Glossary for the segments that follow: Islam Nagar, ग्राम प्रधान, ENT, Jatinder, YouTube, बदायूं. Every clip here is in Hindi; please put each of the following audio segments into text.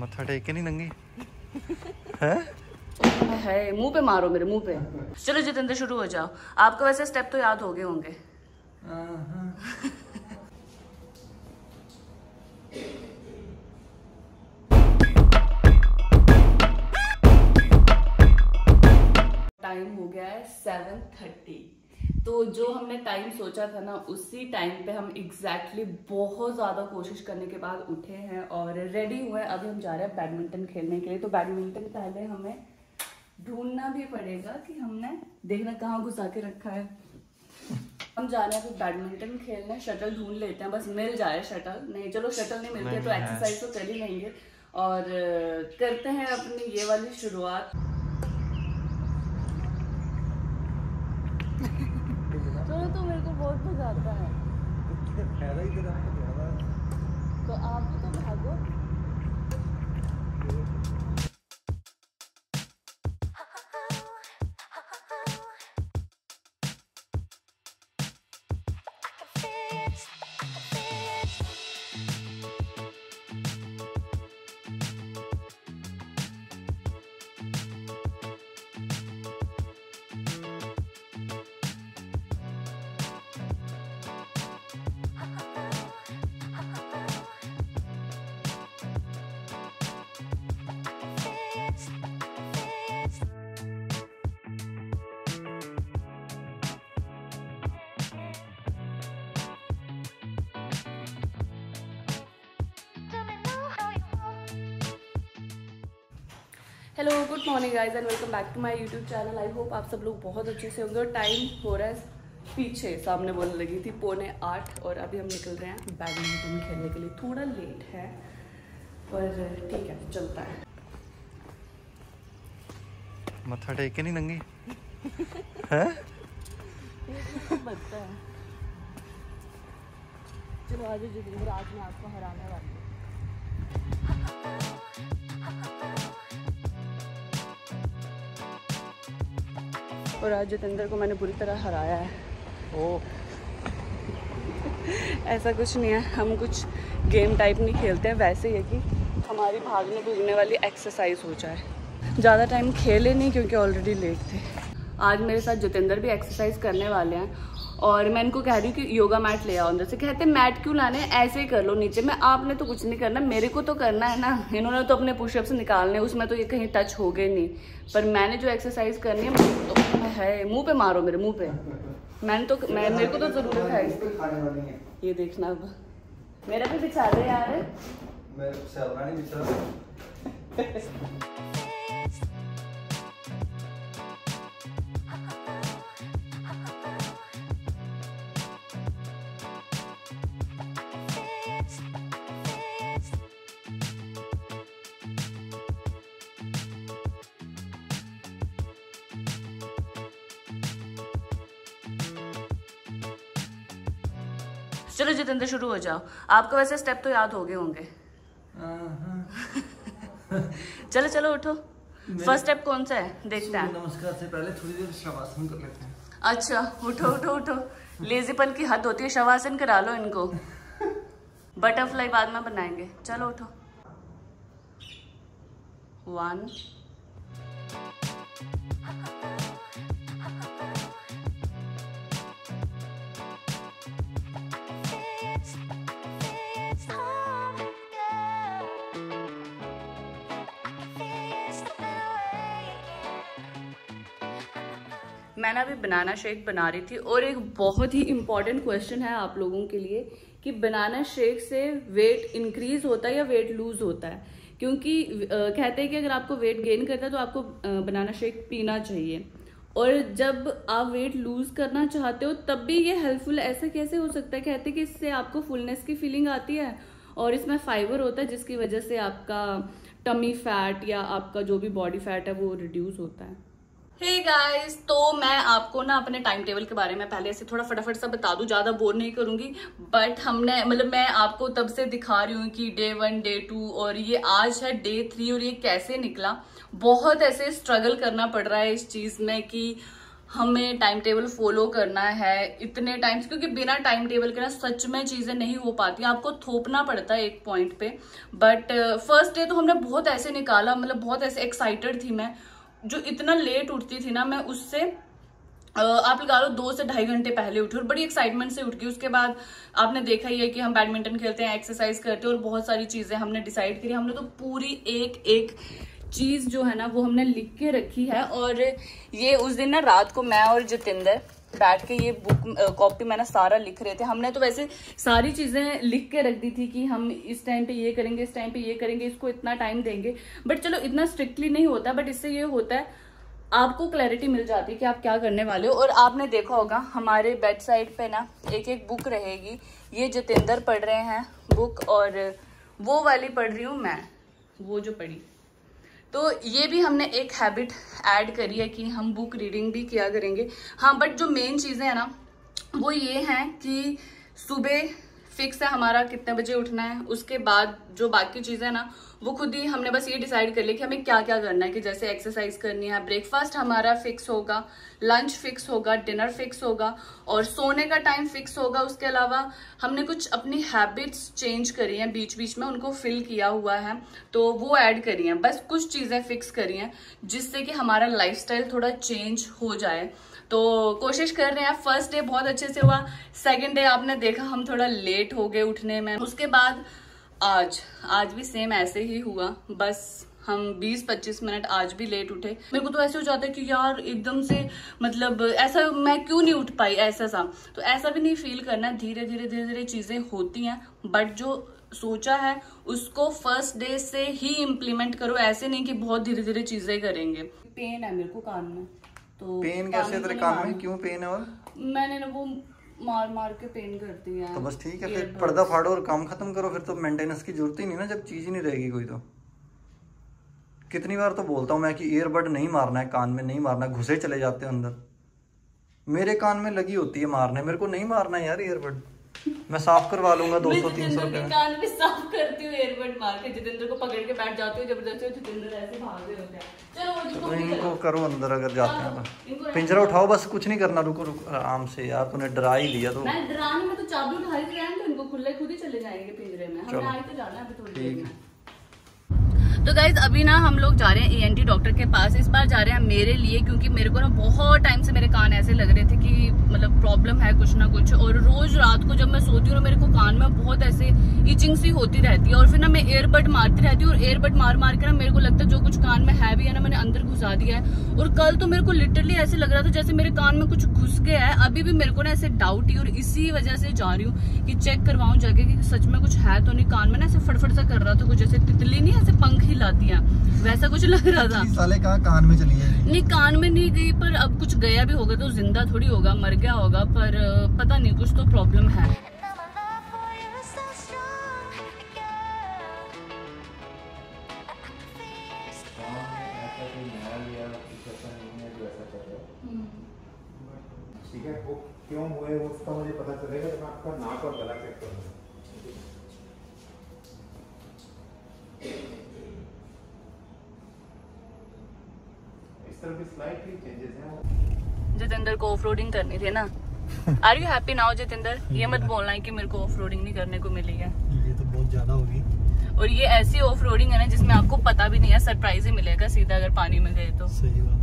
मत्था टेक के नहीं नंगी है मुंह पे मारो मेरे मुंह पे। चलो जितेंद्र शुरू हो जाओ, आपको वैसे स्टेप तो याद हो गए होंगे। टाइम हो गया है 7:30। तो जो हमने टाइम सोचा था ना उसी टाइम पे हम एग्जैक्टली बहुत ज़्यादा कोशिश करने के बाद उठे हैं और रेडी हुए हैं। अभी हम जा रहे हैं बैडमिंटन खेलने के लिए। तो बैडमिंटन पहले हमें ढूंढना भी पड़ेगा कि हमने देखना कहाँ घुसा के रखा है। हम जा रहे हैं फिर बैडमिंटन खेलने। शटल ढूंढ लेते हैं, बस मिल जाए शटल। नहीं चलो शटल नहीं मिलते तो एक्सरसाइज तो कर ही लेंगे और करते हैं अपनी ये वाली शुरुआत। तो मेरे को बहुत मजा आता है। तो आप भी तो भागो। Hello good morning guys and welcome back to my YouTube channel. I hope आप सब लोग बहुत अच्छे से होंगे। और टाइम हो रहा है पीछे सामने बोलने लगी थी 7:45 और अभी हम निकल रहे हैं बैडमिंटन खेलने के लिए। थोड़ा लेट है पर ठीक है चलता है। मत्था टेक के नहीं नंगी है? चलो आज जितेंद्र आज मैं आपको हराने वाली हूँ। और आज जितेंद्र को मैंने पूरी तरह हराया है। ऐसा कुछ नहीं है, हम कुछ गेम टाइप नहीं खेलते हैं। वैसे ही है कि हमारी भागने भूगने वाली एक्सरसाइज हो जाए। ज़्यादा टाइम खेले नहीं क्योंकि ऑलरेडी लेट थे। आज मेरे साथ जितेंद्र भी एक्सरसाइज करने वाले हैं और मैं इनको कह रही हूँ कि योगा मैट ले आओ अंदर से। कहते मैट क्यों लाने, ऐसे ही कर लो नीचे में। आपने तो कुछ नहीं करना, मेरे को तो करना है ना। इन्होंने तो अपने पुशअप्स निकालने, उसमें तो ये कहीं टच हो गए नहीं। पर मैंने जो एक्सरसाइज करनी है मुंह पे मारो मेरे मुंह पे। मैंने तो मेरे को तो जरूरत है। ये देखना अब मेरा भी बिछा दे यार। चलो जितेंद्र शुरू हो जाओ, आपको वैसे स्टेप तो याद हो गए होंगे। चलो चलो उठो। फर्स्ट स्टेप कौन सा है देखते हैं। नमस्कार से पहले थोड़ी देर शवासन कर लेते हैं। अच्छा उठो उठो उठो। लेजीपन की हद होती है। शवासन करा लो इनको। बटरफ्लाई बाद में बनाएंगे। चलो उठो। 1 मैंने अभी बनाना शेक बना रही थी। और एक बहुत ही इम्पॉर्टेंट क्वेश्चन है आप लोगों के लिए कि बनाना शेक से वेट इंक्रीज होता है या वेट लूज होता है। क्योंकि कहते हैं कि अगर आपको वेट गेन करना है तो आपको बनाना शेक पीना चाहिए। और जब आप वेट लूज करना चाहते हो तब भी ये हेल्पफुल ऐसा कैसे हो सकता है। कहते हैं कि इससे आपको फुलनेस की फीलिंग आती है और इसमें फाइबर होता है जिसकी वजह से आपका टमी फैट या आपका जो भी बॉडी फैट है वो रिड्यूस होता है। हे गाइस, तो मैं आपको ना अपने टाइम टेबल के बारे में पहले ऐसे थोड़ा फटाफट सा बता दूं, ज़्यादा बोर नहीं करूँगी। बट हमने मतलब मैं आपको तब से दिखा रही हूँ कि डे 1 डे 2 और ये आज है डे 3 और ये कैसे निकला। बहुत ऐसे स्ट्रगल करना पड़ रहा है इस चीज़ में कि हमें टाइम टेबल फॉलो करना है इतने टाइम्स, क्योंकि बिना टाइम टेबल के ना सच में चीज़ें नहीं हो पाती, आपको थोपना पड़ता है एक पॉइंट पे। बट फर्स्ट डे तो हमने बहुत ऐसे निकाला, मतलब बहुत ऐसे एक्साइटेड थी मैं, जो इतना लेट उठती थी ना मैं उससे आप लगा लो 2 से 2.5 घंटे पहले उठी और बड़ी एक्साइटमेंट से उठ गई। उसके बाद आपने देखा ही है कि हम बैडमिंटन खेलते हैं, एक्सरसाइज करते हैं और बहुत सारी चीज़ें हमने डिसाइड करी। हमने तो पूरी एक एक चीज़ जो है ना वो हमने लिख के रखी है। और ये उस दिन ना रात को मैं और जतिंदर बैठ के ये बुक कॉपी में ना सारा लिख रहे थे। हमने तो वैसे सारी चीज़ें लिख के रख दी थी कि हम इस टाइम पे ये करेंगे, इस टाइम पे ये करेंगे, इसको इतना टाइम देंगे। बट चलो इतना स्ट्रिक्टली नहीं होता, बट इससे ये होता है आपको क्लैरिटी मिल जाती है कि आप क्या करने वाले हो। और आपने देखा होगा हमारे बेड साइड पे ना एक एक बुक रहेगी। ये जतिंदर पढ़ रहे हैं बुक और वो वाली पढ़ रही हूँ मैं, वो जो पढ़ी। तो ये भी हमने एक हैबिट ऐड करी है कि हम बुक रीडिंग भी किया करेंगे। हाँ, बट जो मेन चीज़ें हैं ना वो ये हैं कि सुबह फिक्स है हमारा कितने बजे उठना है। उसके बाद जो बाकी चीज़ें हैं ना वो खुद ही हमने बस ये डिसाइड कर लिया कि हमें क्या क्या करना है, कि जैसे एक्सरसाइज करनी है, ब्रेकफास्ट हमारा फिक्स होगा, लंच फिक्स होगा, डिनर फिक्स होगा और सोने का टाइम फिक्स होगा। उसके अलावा हमने कुछ अपनी हैबिट्स चेंज करी हैं, बीच बीच में उनको फिल किया हुआ है तो वो ऐड करी हैं। बस कुछ चीज़ें फिक्स करी हैं जिससे कि हमारा लाइफस्टाइल थोड़ा चेंज हो जाए। तो कोशिश कर रहे हैं। फर्स्ट डे बहुत अच्छे से हुआ, सेकेंड डे आपने देखा हम थोड़ा लेट हो गए उठने में। उसके बाद आज भी सेम ऐसे ही हुआ, बस हम 20-25 मिनट आज भी लेट उठे। मेरे को तो ऐसे हो जाता है कि यार एकदम से, मतलब ऐसा मैं क्यों नहीं उठ पाई, ऐसा सा। तो ऐसा भी नहीं फील करना, धीरे धीरे धीरे धीरे चीज़ें होती हैं। बट जो सोचा है उसको फर्स्ट डे से ही इम्प्लीमेंट करो, ऐसे नहीं कि बहुत धीरे धीरे चीज़ें करेंगे। पेन है मेरे को कान में, तो पेन कैसे तेरे कान में, क्यों पेन है? और मैंने ना वो मार मार के पेन करती है। तो बस ठीक है, फिर पर्दा फाड़ो और काम खत्म करो। फिर तो मेंटेनेंस की जरूरत ही नहीं ना, जब चीज ही नहीं रहेगी कोई। तो कितनी बार तो बोलता हूँ मैं कि ईयरबड नहीं मारना है कान में, नहीं मारना, घुसे चले जाते हैं अंदर। मेरे कान में लगी होती है मारने, मेरे को नहीं मारना है यार ईयरबड। मैं साफ करवा लूंगा 200-300 रुपए में। कान में साफ करती हूँ ईयरबड मार के, जतिंदर को पकड़ के बैठ जाती हूँ जबरदस्ती। जतिंदर ऐसे भाग रहे होते हैं। चलो वो इनको करो अंदर, अगर जाते हैं तो पिंजरा उठाओ, बस कुछ नहीं करना। रुको रुको आराम से यार, तूने डरा ही दिया। तो मैं डराने में तो चाबी उठा ही रहे हैं, तो इनको खुले खुद ही चले जाएंगे पिंजरे में। हमें आगे तो जाना है अभी थोड़ी देर में। तो गाइज अभी ना हम लोग जा रहे हैं ENT डॉक्टर के पास। इस बार जा रहे हैं मेरे लिए, क्योंकि मेरे को ना बहुत टाइम से मेरे कान ऐसे लग रहे थे कि मतलब प्रॉब्लम है कुछ ना कुछ। और रोज रात को जब मैं सोती हूँ ना मेरे को कान में बहुत ऐसे इचिंग सी होती रहती है। और फिर ना मैं ईयरबड मारती रहती हूँ और ईयरबड मार मार के ना मेरे को लगता है जो कुछ कान में है भी है ना मैंने अंदर घुसा दिया है। और कल तो मेरे को लिटरली ऐसे लग रहा था जैसे मेरे कान में कुछ घुस गया है। अभी भी मेरे को ना ऐसे डाउट ही, और इसी वजह से जा रही हूँ कि चेक करवाऊँ जाके कि सच में कुछ है तो नहीं। कान में ना ऐसे फटफट सा कर रहा था कुछ, जैसे तितली नहीं ऐसे पंख हिलाती है वैसा कुछ लग रहा था। साले कहाँ कान में चली गई? नहीं कान में नहीं गई, पर अब कुछ गया भी होगा तो जिंदा थोड़ी होगा, मर गया होगा। पर पता नहीं, कुछ तो प्रॉब्लम है। ठीक है, वो क्यों हुए उसका मुझे पता चलेगा जब आपका नाक और गला चेक करूंगा। जतिंदर को ऑफ रोडिंग करनी थी ना। Are you happy now Jatinder? ये मत बोलना है कि मेरे को ऑफ रोडिंग नहीं करने को मिली है, ये तो बहुत ज्यादा होगी। और ये ऐसी ऑफ रोडिंग है ना जिसमें आपको पता भी नहीं है, सरप्राइज ही मिलेगा सीधा अगर पानी में गए तो। सही बात।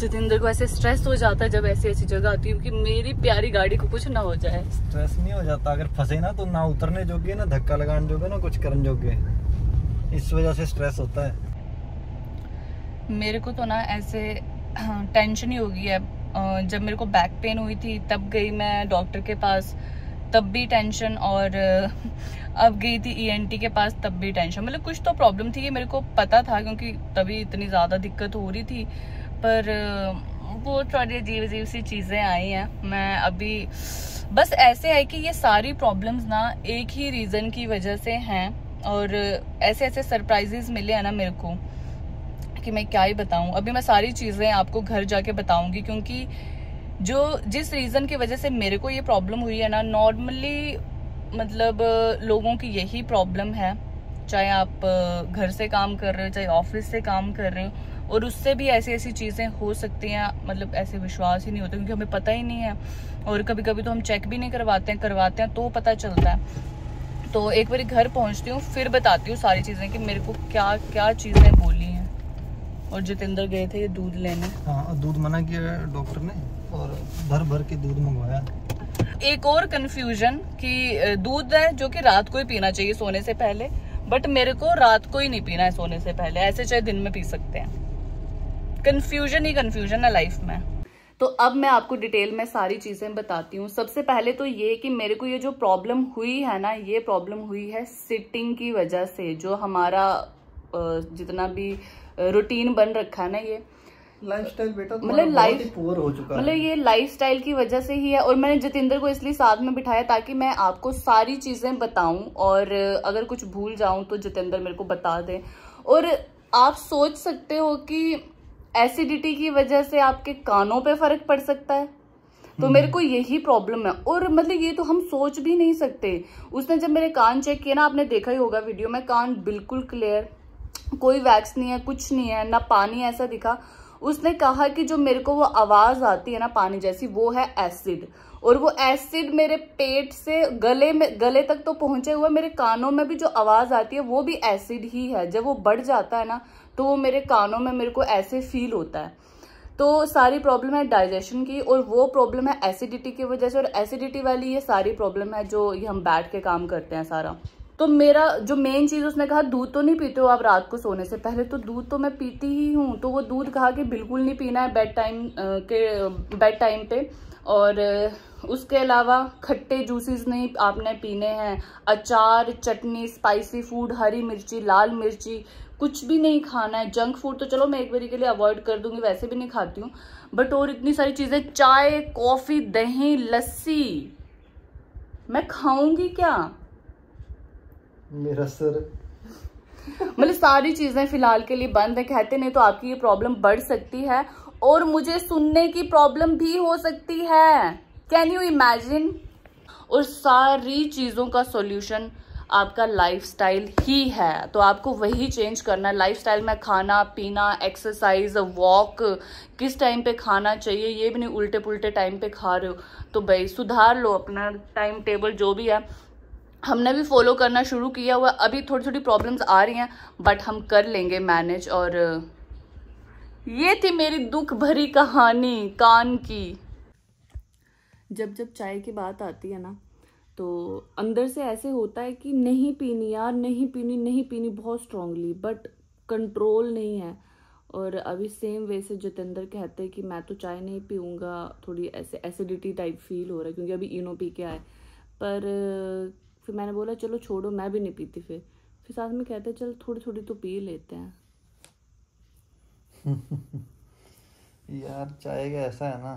जतिंदर को ऐसे स्ट्रेस हो जाता है जब ऐसी ऐसी जगह आती है कि मेरी प्यारी गाड़ी को कुछ ना हो जाए। स्ट्रेस नहीं हो जाता, अगर फंसे ना तो ना उतरने जोगे, ना धक्का लगाने जोगे, ना कुछ करने जोगे। इस वजह से स्ट्रेस होता है। मेरे को तो ना ऐसे टेंशन ही हो गई है। जब मेरे को बैक पेन हुई थी तब गई मैं डॉक्टर के पास, तब भी टेंशन। और अब गई थी ENT के पास, तब भी टेंशन। मतलब कुछ तो प्रॉब्लम थी, ये मेरे को पता था क्योंकि तभी इतनी ज़्यादा दिक्कत हो रही थी। पर वो थोड़ी अजीब अजीब सी चीज़ें आई हैं। मैं अभी बस ऐसे है कि ये सारी प्रॉब्लम्स ना एक ही रीज़न की वजह से हैं। और ऐसे ऐसे सरप्राइजेस मिले हैं ना मेरे को कि मैं क्या ही बताऊं। अभी मैं सारी चीज़ें आपको घर जाके बताऊंगी, क्योंकि जिस रीज़न की वजह से मेरे को ये प्रॉब्लम हुई है ना, नॉर्मली मतलब लोगों की यही प्रॉब्लम है। चाहे आप घर से काम कर रहे हो, चाहे ऑफिस से काम कर रहे हो, और उससे भी ऐसी ऐसी चीज़ें हो सकती हैं, मतलब ऐसे विश्वास ही नहीं होते क्योंकि हमें पता ही नहीं है। और कभी कभी तो हम चेक भी नहीं करवाते हैं तो पता चलता है। तो एक बार घर पहुंचती हूँ फिर बताती हूँ सारी चीज़ें कि मेरे को क्या क्या चीज़ें बोली हैं। और जतिंदर गए थे ये दूध लेने, हाँ दूध मना किया डॉक्टर ने और भर भर के दूध मंगवाया। एक और कंफ्यूजन कि दूध है जो कि रात को ही पीना चाहिए सोने से पहले, बट मेरे को रात को ही नहीं पीना है सोने से पहले, ऐसे चाहे दिन में पी सकते हैं। कंफ्यूजन ही कंफ्यूजन है लाइफ में। तो अब मैं आपको डिटेल में सारी चीज़ें बताती हूँ। सबसे पहले तो ये कि मेरे को ये जो प्रॉब्लम हुई है ना, ये प्रॉब्लम हुई है सिटिंग की वजह से। जो हमारा जितना भी रूटीन बन रखा है ना, ये लाइफस्टाइल बेटा मतलब लाइफ पूरा हो चुका है, मतलब ये लाइफस्टाइल की वजह से ही है। और मैंने जतिंदर को इसलिए साथ में बिठाया ताकि मैं आपको सारी चीज़ें बताऊं और अगर कुछ भूल जाऊं तो जतिंदर मेरे को बता दें। और आप सोच सकते हो कि एसिडिटी की वजह से आपके कानों पे फर्क पड़ सकता है, तो मेरे को यही प्रॉब्लम है। और मतलब ये तो हम सोच भी नहीं सकते। उसने जब मेरे कान चेक किया ना, आपने देखा ही होगा वीडियो में, कान बिल्कुल क्लियर, कोई वैक्स नहीं है, कुछ नहीं है, ना पानी ऐसा दिखा। उसने कहा कि जो मेरे को वो आवाज़ आती है ना पानी जैसी, वो है एसिड। और वो एसिड मेरे पेट से गले में, गले तक तो पहुंचे हुआ, मेरे कानों में भी जो आवाज़ आती है वो भी एसिड ही है। जब वो बढ़ जाता है ना तो वो मेरे कानों में मेरे को ऐसे फील होता है। तो सारी प्रॉब्लम है डाइजेशन की और वो प्रॉब्लम है एसिडिटी की वजह से। और एसिडिटी वाली ये सारी प्रॉब्लम है जो ये हम बैठ के काम करते हैं सारा। तो मेरा जो मेन चीज़, उसने कहा दूध तो नहीं पीते हो आप रात को सोने से पहले, तो दूध तो मैं पीती ही हूँ। तो वो दूध कहा कि बिल्कुल नहीं पीना है बेड टाइम पे। और उसके अलावा खट्टे जूसेस नहीं आपने पीने हैं, अचार, चटनी, स्पाइसी फूड, हरी मिर्ची, लाल मिर्ची, कुछ भी नहीं खाना है। जंक फूड तो चलो मैं एक बारी के लिए अवॉइड कर दूंगी, वैसे भी नहीं खाती हूँ, बट और इतनी सारी चीज़ें, चाय, कॉफ़ी, दही, लस्सी, मैं खाऊंगी क्या मेरा सर मतलब सारी चीज़ें फिलहाल के लिए बंद है। कहते नहीं तो आपकी ये प्रॉब्लम बढ़ सकती है और मुझे सुनने की प्रॉब्लम भी हो सकती है। Can you imagine. और सारी चीज़ों का सॉल्यूशन आपका लाइफस्टाइल ही है, तो आपको वही चेंज करना है लाइफस्टाइल में। खाना पीना, एक्सरसाइज, वॉक, किस टाइम पे खाना चाहिए ये भी नहीं, उल्टे पुल्टे टाइम पे खा रहे हो। तो भाई सुधार लो अपना टाइम टेबल जो भी है। हमने भी फॉलो करना शुरू किया हुआ, अभी थोड़ी थोड़ी प्रॉब्लम्स आ रही हैं बट हम कर लेंगे मैनेज। और ये थी मेरी दुख भरी कहानी कान की। जब चाय की बात आती है ना तो अंदर से ऐसे होता है कि नहीं पीनी यार, नहीं पीनी बहुत स्ट्रांगली, बट कंट्रोल नहीं है। और अभी सेम वे से जतिंदर कहते हैं कि मैं तो चाय नहीं पीऊँगा, थोड़ी ऐसे एसिडिटी टाइप फील हो रहा है क्योंकि अभी इनो पी के आए। पर फिर मैंने बोला चलो छोड़ो, मैं भी नहीं पीती। फिर साथ में कहते हैं चल थोड़ी थोड़ी तो पी लेते हैं। यार चाय का ऐसा है ना,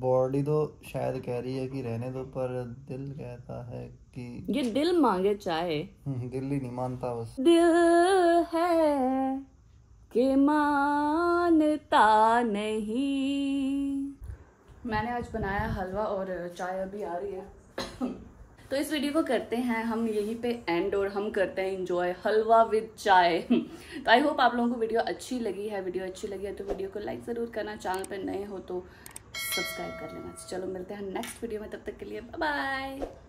बॉडी तो शायद कह रही है कि रहने दो, पर दिल कहता है कि ये दिल मांगे चाय, दिल ही नहीं मानता। बस दिल है कि मानता नहीं। मैंने आज बनाया हलवा और चाय अभी आ रही है। तो इस वीडियो को करते हैं हम यहीं पे एंड और हम करते हैं एंजॉय हलवा विद चाय। तो आई होप आप लोगों को वीडियो अच्छी लगी है तो वीडियो को लाइक ज़रूर करना, चैनल पे नए हो तो सब्सक्राइब कर लेना। चलो मिलते हैं नेक्स्ट वीडियो में, तब तक के लिए बाय बाय।